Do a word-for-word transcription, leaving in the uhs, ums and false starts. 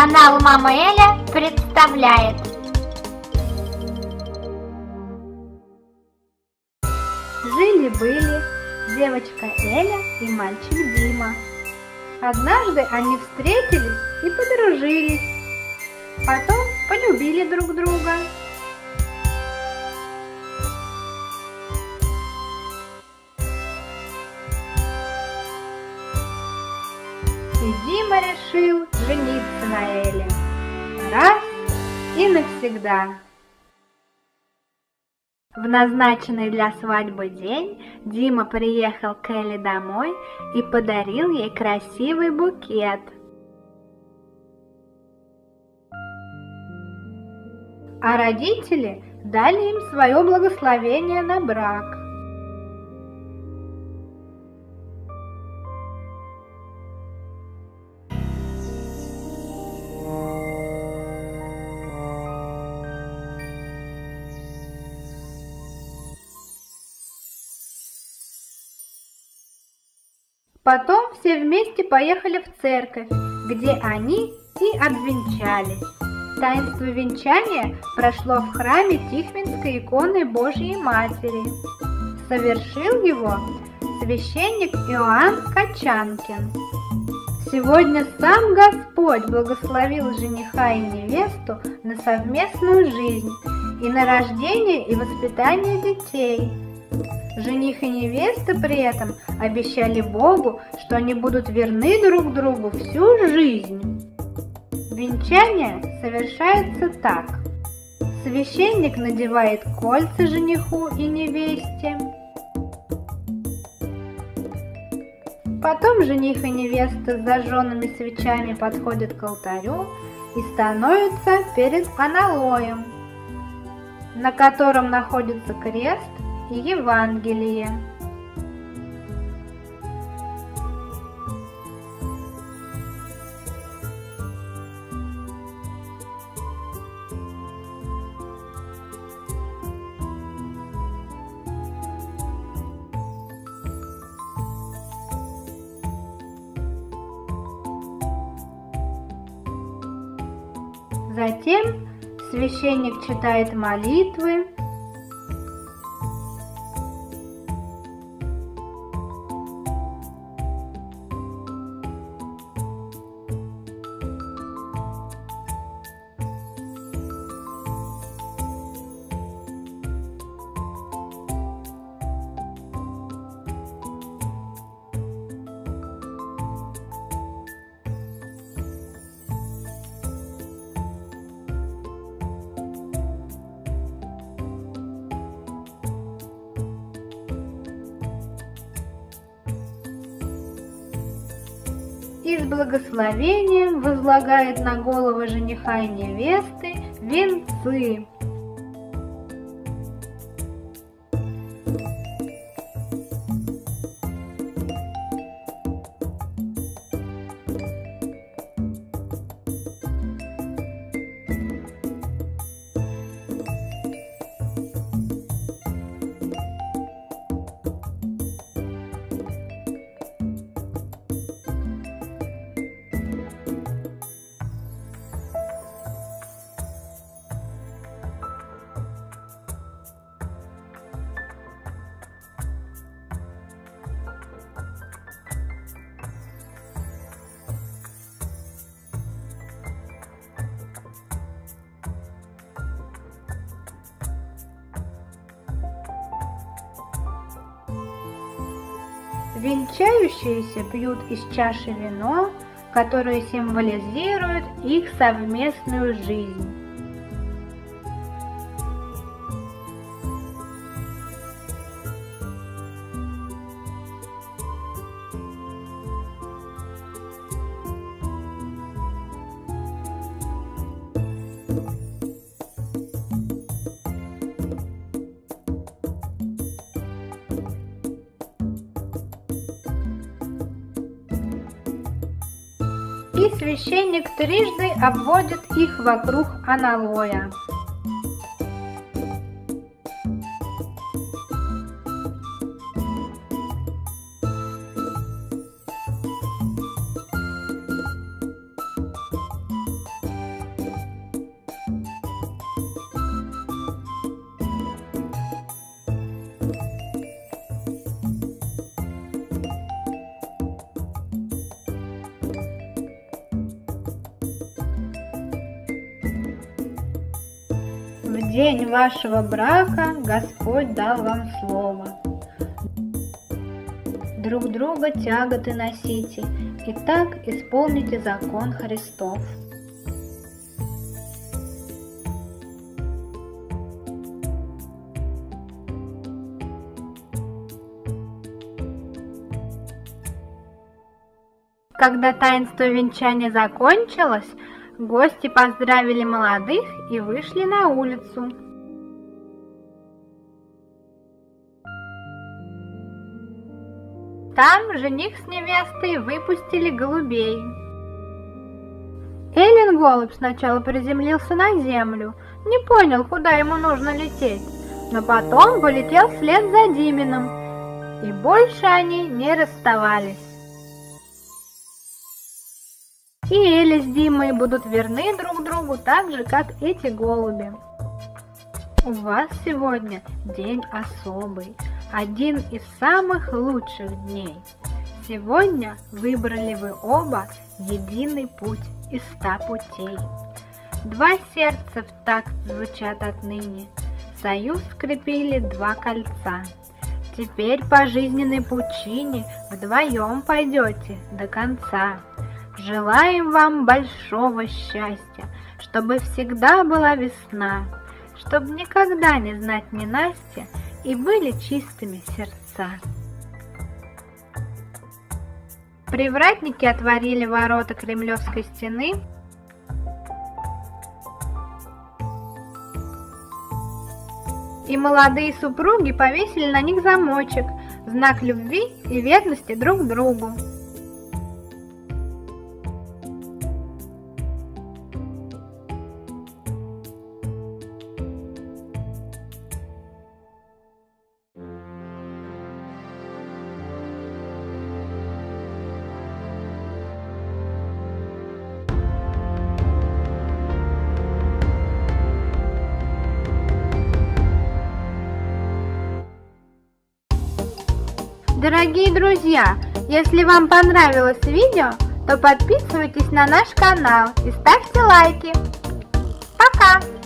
Канал Мама Эля представляет. Жили-были девочка Эля и мальчик Дима. Однажды они встретились и подружились. Потом полюбили друг друга. И Дима решил жениться на Эле раз и навсегда. В назначенный для свадьбы день Дима приехал к Эле домой и подарил ей красивый букет. А родители дали им свое благословение на брак. Потом все вместе поехали в церковь, где они и обвенчались. Таинство венчания прошло в храме Тихвинской иконы Божьей Матери. Совершил его священник Иоанн Качанкин. Сегодня сам Господь благословил жениха и невесту на совместную жизнь и на рождение и воспитание детей. Жених и невеста при этом обещали Богу, что они будут верны друг другу всю жизнь. Венчание совершается так. Священник надевает кольца жениху и невесте. Потом жених и невеста с зажженными свечами подходят к алтарю и становятся перед аналоем, на котором находится крест и Евангелие. Затем священник читает молитвы, и с благословением возлагает на головы жениха и невесты венцы. Венчающиеся пьют из чаши вино, которое символизирует их совместную жизнь. И священник трижды обводит их вокруг аналоя. В день вашего брака Господь дал вам слово. Друг друга тяготы носите, и так исполните закон Христов. Когда таинство венчания закончилось, гости поздравили молодых и вышли на улицу. Там жених с невестой выпустили голубей. Элин голубь сначала приземлился на землю, не понял, куда ему нужно лететь, но потом полетел вслед за Димином, и больше они не расставались. И Эля с Димой будут верны друг другу так же, как эти голуби. У вас сегодня день особый, один из самых лучших дней. Сегодня выбрали вы оба единый путь из ста путей. Два сердца в такт звучат отныне, союз скрепили два кольца. Теперь по жизненной пучине вдвоем пойдете до конца. Желаем вам большого счастья, чтобы всегда была весна, чтобы никогда не знать ненастья и были чистыми сердца. Привратники отворили ворота Кремлевской стены. И молодые супруги повесили на них замочек, знак любви и верности друг другу. Дорогие друзья, если вам понравилось видео, то подписывайтесь на наш канал и ставьте лайки. Пока!